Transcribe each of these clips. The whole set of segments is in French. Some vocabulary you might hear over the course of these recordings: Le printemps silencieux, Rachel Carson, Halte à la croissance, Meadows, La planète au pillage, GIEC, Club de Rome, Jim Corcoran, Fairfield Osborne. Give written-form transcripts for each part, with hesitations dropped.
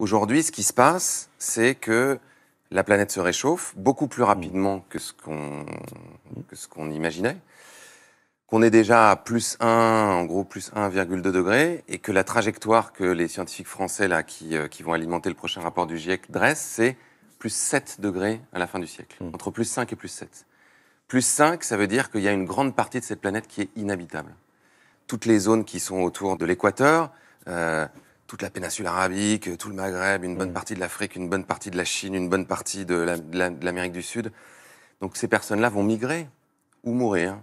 Aujourd'hui, ce qui se passe, c'est que la planète se réchauffe beaucoup plus rapidement que ce qu'on imaginait, qu'on est déjà à plus 1, en gros plus 1,2 degré, et que la trajectoire que les scientifiques français là, qui vont alimenter le prochain rapport du GIEC dressent, c'est plus 7 degrés à la fin du siècle, entre plus 5 et plus 7. Plus 5, ça veut dire qu'il y a une grande partie de cette planète qui est inhabitable. Toutes les zones qui sont autour de l'équateur, toute la péninsule arabique, tout le Maghreb, une bonne partie de l'Afrique, une bonne partie de la Chine, une bonne partie de l'Amérique du Sud. Donc ces personnes-là vont migrer ou mourir,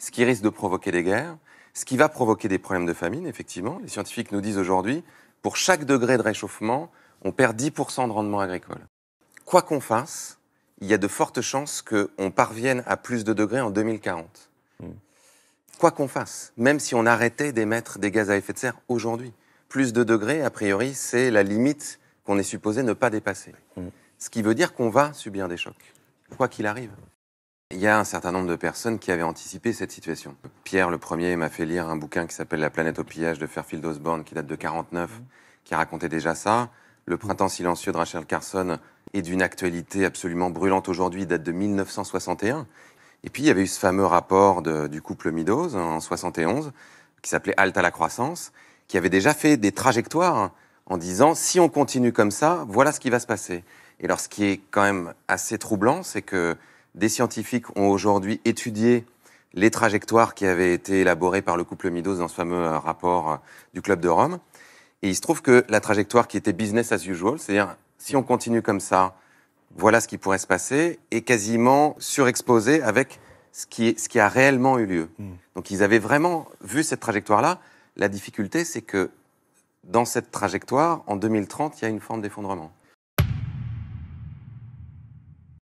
ce qui risque de provoquer des guerres, ce qui va provoquer des problèmes de famine, effectivement. Les scientifiques nous disent aujourd'hui, pour chaque degré de réchauffement, on perd 10% de rendement agricole. Quoi qu'on fasse, il y a de fortes chances qu'on parvienne à plus de degrés en 2040. Quoi qu'on fasse, même si on arrêtait d'émettre des gaz à effet de serre aujourd'hui. Plus de degrés, a priori, c'est la limite qu'on est supposé ne pas dépasser. Ce qui veut dire qu'on va subir des chocs, quoi qu'il arrive. Il y a un certain nombre de personnes qui avaient anticipé cette situation. Pierre, le premier, m'a fait lire un bouquin qui s'appelle « La planète au pillage » de Fairfield Osborne, qui date de 1949, qui racontait déjà ça. « Le printemps silencieux » de Rachel Carson est d'une actualité absolument brûlante aujourd'hui, date de 1961. Et puis, il y avait eu ce fameux rapport du couple Meadows, en 1971, qui s'appelait « Halte à la croissance », qui avait déjà fait des trajectoires en disant « si on continue comme ça, voilà ce qui va se passer ». Et alors ce qui est quand même assez troublant, c'est que des scientifiques ont aujourd'hui étudié les trajectoires qui avaient été élaborées par le couple Meadows dans ce fameux rapport du Club de Rome. Et il se trouve que la trajectoire qui était « business as usual », c'est-à-dire « si on continue comme ça, voilà ce qui pourrait se passer », est quasiment surexposée avec ce qui a réellement eu lieu. Donc ils avaient vraiment vu cette trajectoire-là. La difficulté, c'est que dans cette trajectoire, en 2030, il y a une forme d'effondrement.